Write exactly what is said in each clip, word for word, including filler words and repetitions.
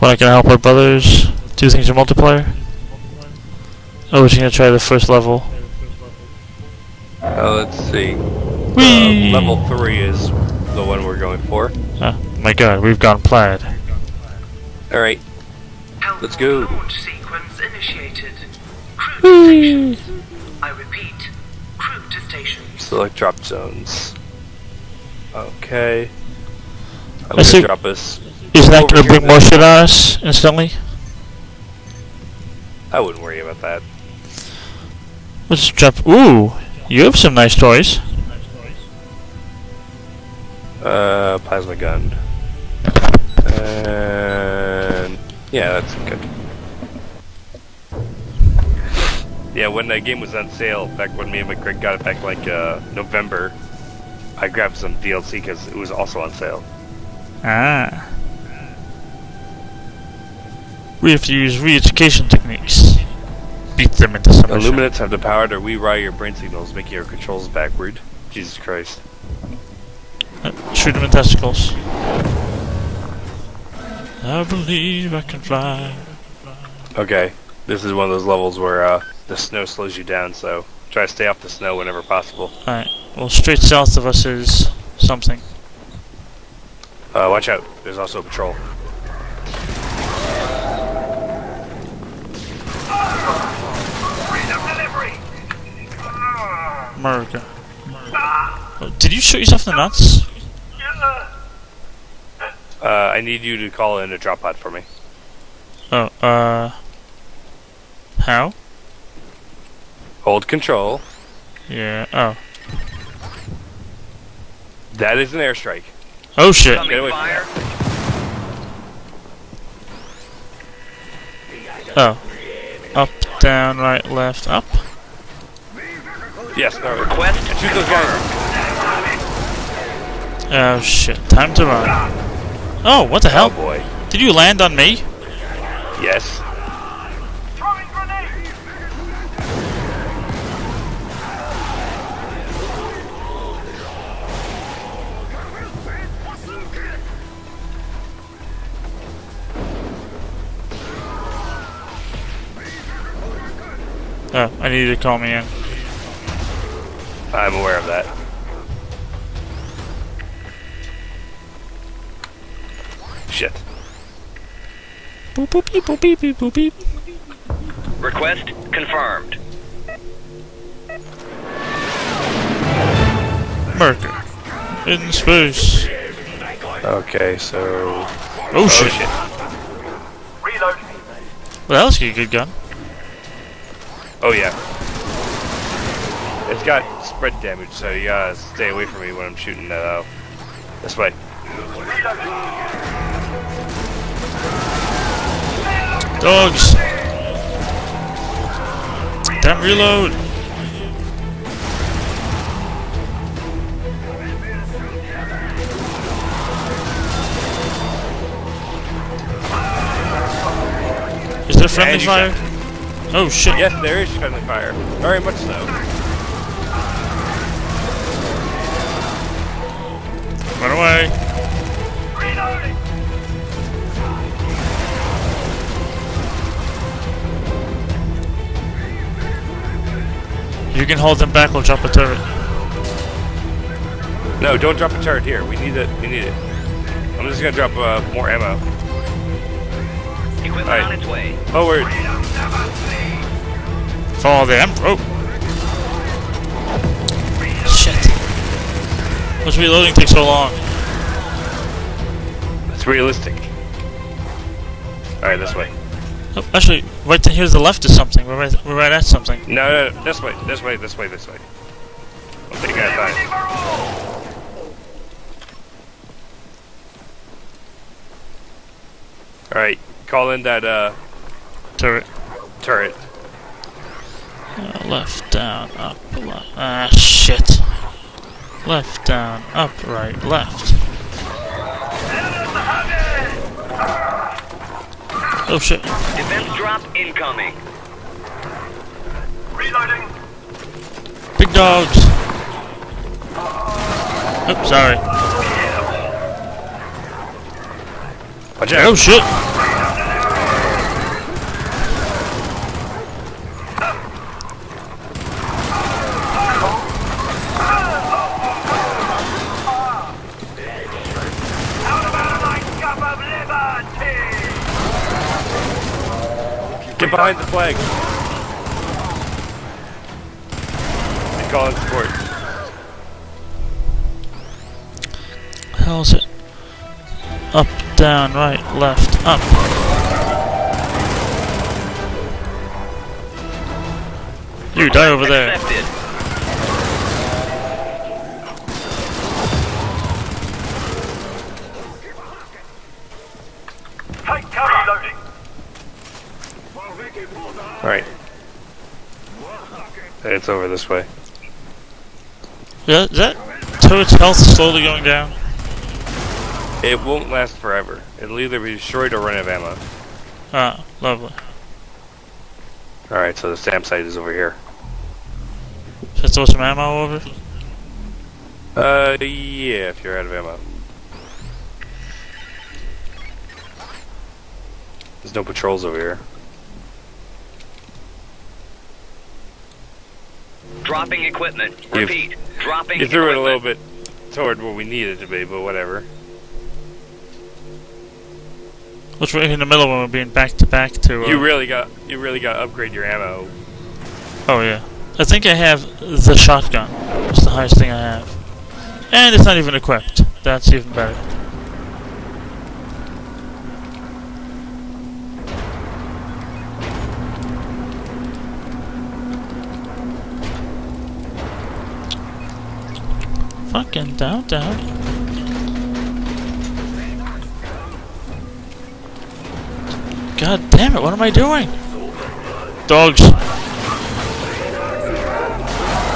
We're not gonna help our brothers do things in multiplayer? Oh, we're just gonna try the first level. Uh, let's see. Whee! Uh, level three is the one we're going for. Oh my god, we've gone plaid. Alright. Let's go. Launch sequence initiated. Crew to stations. I repeat, crew to stations. Select drop zones. Okay. I'm I gonna drop us. Isn't that gonna bring more shit on us instantly? I wouldn't worry about that. Let's drop. Ooh, you have some nice toys. Uh, plasma gun. And yeah, that's good. Yeah, when that game was on sale back when me and McCrick got it back like uh, November, I grabbed some D L C because it was also on sale. Ah. We have to use re-education techniques. Beat them into submission. Illuminates have the power to rewire your brain signals, making your controls backward. Jesus Christ. Uh, shoot them in testicles. I believe I can fly. Okay, this is one of those levels where uh, the snow slows you down, so try to stay off the snow whenever possible. Alright, well straight south of us is something. Uh, watch out, there's also a patrol. America. Ah. Did you shoot yourself in the nuts? Uh, I need you to call in a drop pod for me. Oh, uh... How? Hold control. Yeah, oh. That is an airstrike. Oh shit. Get away from that. Oh. Up, down, right, left, up. Yes, no. Request to shoot those guys. Oh shit, time to run. Oh, what the hell? Oh boy. Did you land on me? Yes. Throwing grenade. Oh, I need you to call me in. I'm aware of that. Shit. Boop, boop, beep, boop, beep, beep, boop, beep. Request confirmed. Merker. In space. Okay, so... Oh, oh shit. shit. Reload. Well, that was a good gun. Oh yeah. It's got spread damage, so you gotta stay away from me when I'm shooting that out. This way. Dogs! Damn, reload! Is there friendly fire? Oh shit. Yes, there is friendly fire. Very much so. Run away! Reloading. You can hold them back, we'll drop a turret. No, don't drop a turret here. We need it. We need it. I'm just gonna drop uh, more ammo. Equipment right. On its way. Forward. Follow them. Oh. What's reloading take so long? It's realistic. Alright, this way. Oh, actually, right to here's the left is something. We're right, we're right at something. No, no, no, this way, this way, this way, this way. I think I died. Alright, call in that, uh... turret. Turret. Uh, left, down, up, left. Ah, shit. Left, down, up, right, left. Oh shit. Defense drop incoming. Reloading. Big dogs. Oops, sorry. Watch out. Oh shit. Get behind the flag. And call in support. How is it? Up, down, right, left, up. You die over there. Accepted. Alright. It's over this way. Yeah, is that turret's health slowly going down? It won't last forever. It'll either be destroyed or run out of ammo. Ah, lovely. Alright, so the SAM site is over here. Should I throw some ammo over? Uh, yeah, if you're out of ammo. There's no patrols over here. Dropping equipment. Repeat. You've, dropping equipment. You threw equipment. It a little bit toward what we needed to be, but whatever. What's right in the middle when we're being back to back to? Uh, you really got. You really got to upgrade your ammo. Oh yeah. I think I have the shotgun. It's the highest thing I have, and it's not even equipped. That's even better. Fucking down, down. God damn it, what am I doing? Dogs.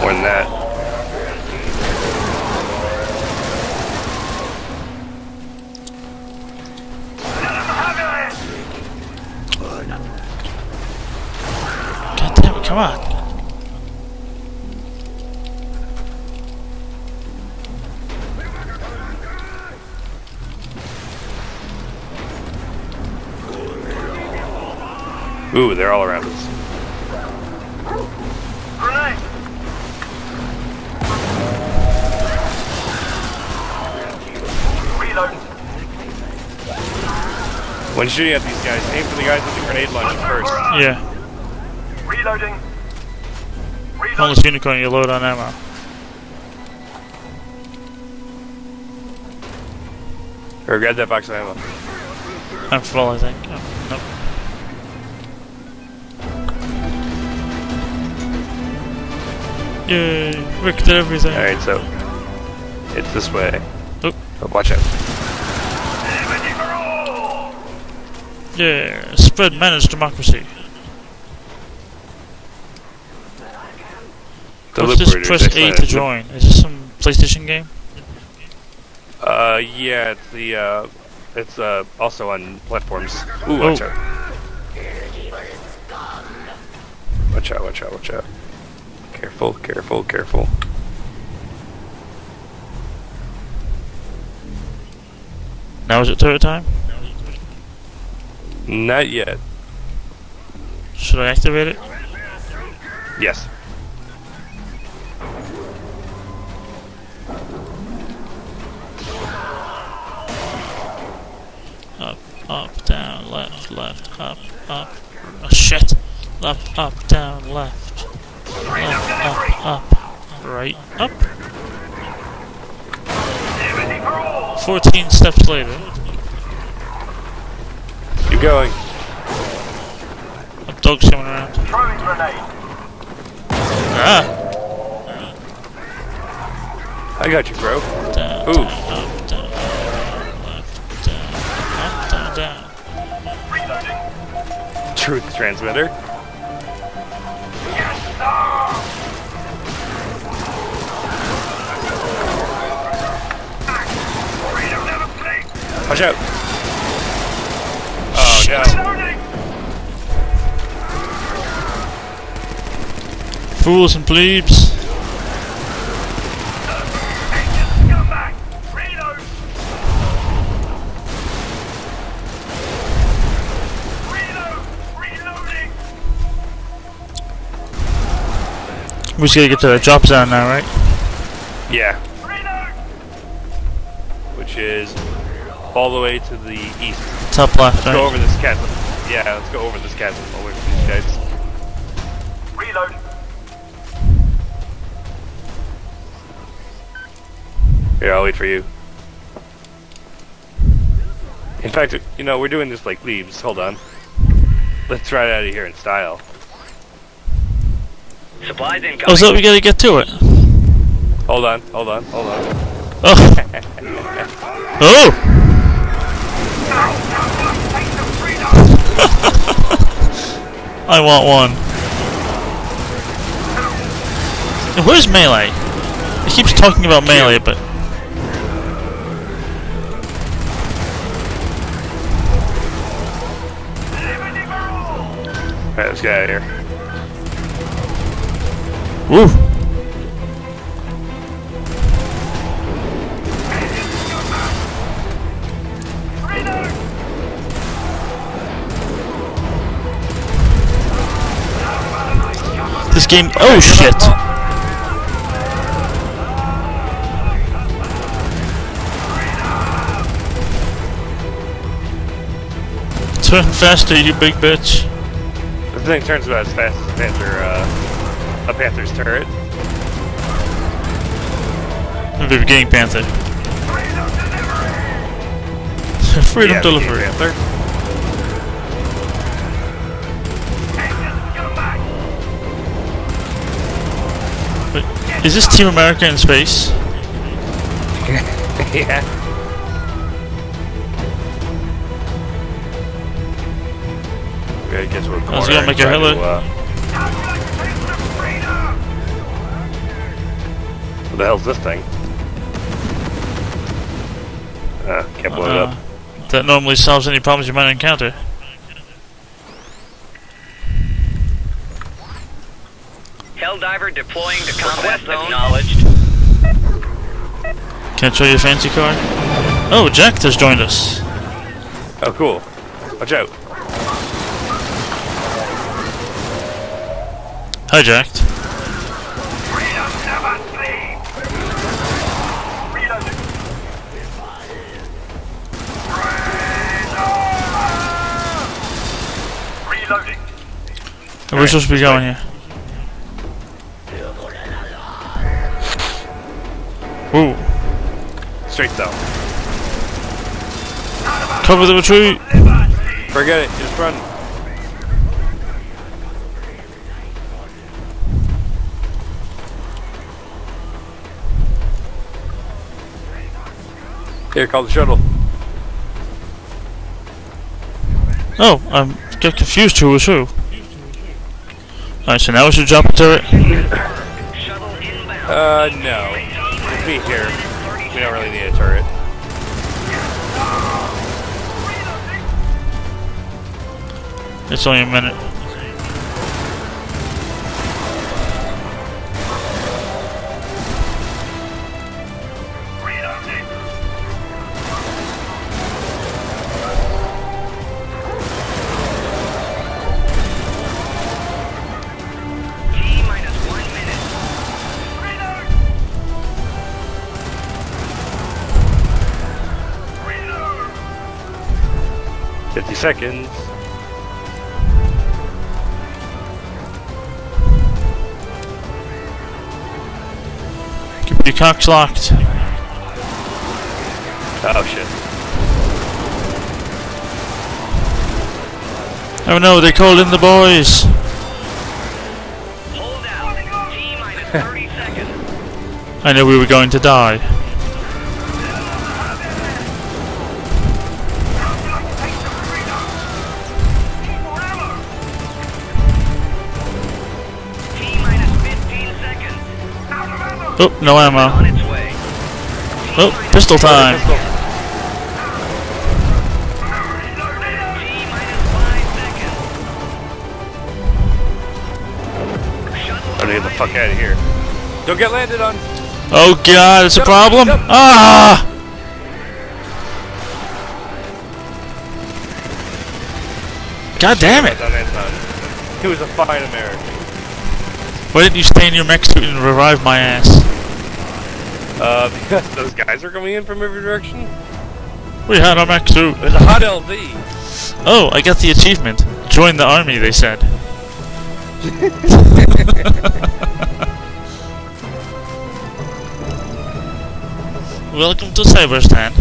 More than that. God damn it, come on. Ooh, they're all around us. Grenade! Reload. When shooting at these guys, aim for the guys with the grenade launcher first. Yeah. Reloading. Reloading. Almost unicorn, you load on ammo. Or grab that box of ammo. I'm full, I think. Oh, nope. Yay, Rick did everything. Alright, so it's this way. Oh, oh watch out. Yeah, spread managed democracy. Let's just press A to join. Is this some PlayStation game? Uh, yeah, it's the uh, it's uh, also on platforms. Ooh, watch out. Watch out, watch out, watch out. Careful, careful, careful. Now is it turret time? Not yet. Should I activate it? Yes. Up, up, down, left, left, up, up. Oh, shit. Up, up, down, left. Up, up, up, right, up. Fourteen steps later. Keep going. Up, dog's coming around. Throwing grenade. Ah! I got you, bro. Down, ooh. Down, up, down, left, down, up, down, down. Reloading. Truth transmitter. Watch out! Oh shit. No! Fools and plebes! We just gotta get to the drop zone now, right? Yeah. Which is all the way to the east. Top left, Let's right? Go over this chasm. Yeah, let's go over this chasm. I'll wait for these guys. Reload. Here, I'll wait for you. In fact, you know, we're doing this like leaves. Hold on. Let's ride out of here in style. Supplies incoming. Oh, so we gotta get to it. Hold on, hold on, hold on. Oh! Oh! I want one. Where's Melee? He keeps talking about Melee, but... Alright, let's get out of here. Woo! This game. Oh shit! Turn faster, you big bitch. The thing turns about as fast as Panther. Uh... A Panther's turret. The beginning Panther. Freedom yeah, delivery. Panther. Wait, is this Team America in space? Yeah. We gotta get to a corner. I was gonna make a hello. What the hell's this thing? Ah, uh, can't blow uh, it up. That normally solves any problems you might encounter. Helldiver deploying to combat zone. Acknowledged. Can't show your fancy car. Oh, Jack has joined us. Oh, cool. Watch out. Hi, Jack. We're supposed to be going here. Whoa. Straight down. Cover the retreat! Forget it, just run. Here, call the shuttle. Oh, I'm get confused who was who. Alright, so now we should drop a turret. Uh, no. We'll be here. We don't really need a turret. It's only a minute. Seconds. Keep your cocks locked. Oh shit. Oh no, they called in the boys. Hold out. T minus thirty seconds. I knew we were going to die. Oh, no ammo. Oh, pistol time. I need to get the fuck out of here. Don't get landed on. Oh god, it's a problem? Ah! God damn it! He was a fine American. Why didn't you stay in your mech suit and revive my ass? Uh, because those guys are coming in from every direction. We had our mech suit. There's a hot L V. Oh, I got the achievement. Join the army, they said. Welcome to Cyberstan.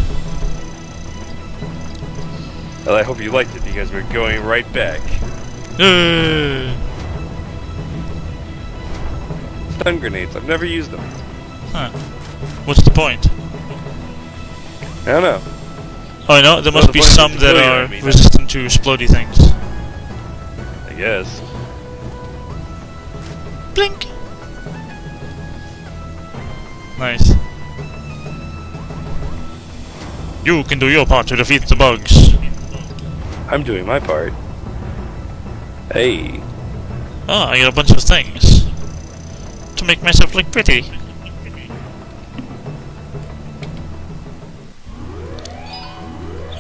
Well, I hope you liked it because we're going right back. Stun grenades, I've never used them. Huh. What's the point? I don't know. Oh, I know, there must be some that are resistant to explodey things. I guess. Blink! Nice. You can do your part to defeat the bugs. I'm doing my part. Hey. Oh, I got a bunch of things. To make myself look pretty.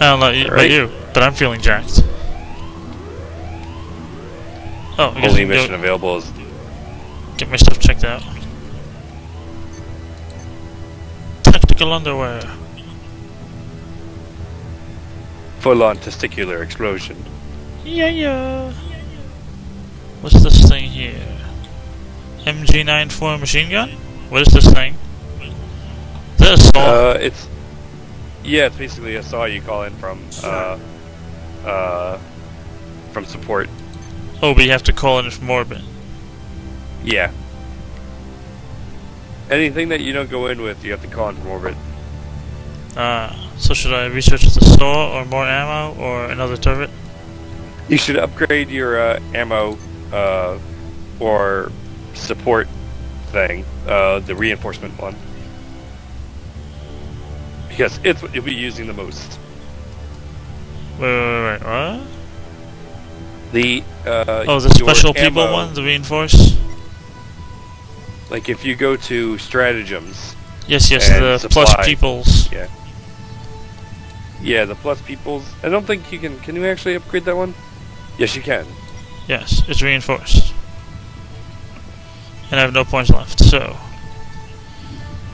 I don't know you, right. about you, but I'm feeling jacked. Oh, I Only mission available is... Get my stuff checked out. Tactical underwear. Full-on testicular explosion. Yeah, yeah. What's this thing here? M G ninety-four machine gun? What is this thing? This saw? Uh, it's... Yeah, it's basically a saw you call in from, uh, uh, from support. Oh, but you have to call in from orbit. Yeah. Anything that you don't go in with, you have to call in from orbit. Ah, uh, so should I research the saw, or more ammo, or another turret? You should upgrade your, uh, ammo, uh, or support thing, uh, the reinforcement one. Yes, it's what you'll be using the most. Wait, wait, wait, what? The, uh... Oh, the special people one? The reinforce? Like, if you go to stratagems... Yes, yes, the supply, plus peoples. Yeah. Yeah, the plus peoples. I don't think you can... Can you actually upgrade that one? Yes, you can. Yes, it's reinforced. And I have no points left, so...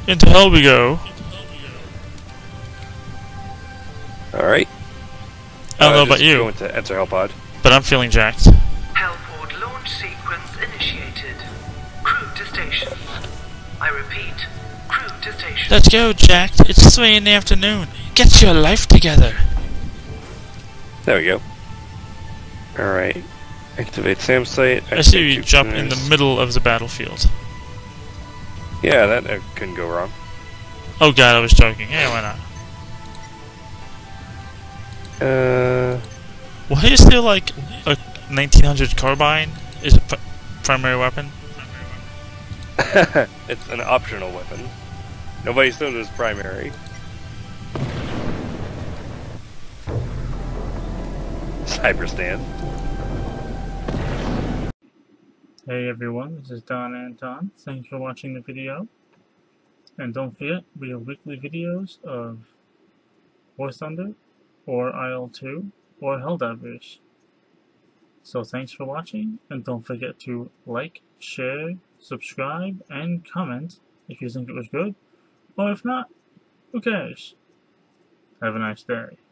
Into hell we go. Alright. I don't uh, know about you, going to enter Hellpod. But I'm feeling jacked. Hellpod launch sequence initiated. Crew to station. I repeat, crew to station. Let's go, jacked. It's three in the afternoon. Get your life together. There we go. Alright. Activate SAM site. Activate I see you jump in the middle of the battlefield. Yeah, that uh, couldn't go wrong. Oh god, I was joking. Yeah, why not? Uh, why is there like a nineteen hundred carbine is a pr primary weapon? It's an optional weapon. Nobody's known as primary. Cyberstan. Hey everyone, this is Don Anton. Thanks for watching the video. And don't forget, we have weekly videos of War Thunder, or I L two, or Helldivers. So thanks for watching, and don't forget to like, share, subscribe, and comment if you think it was good, or if not, who cares? Have a nice day.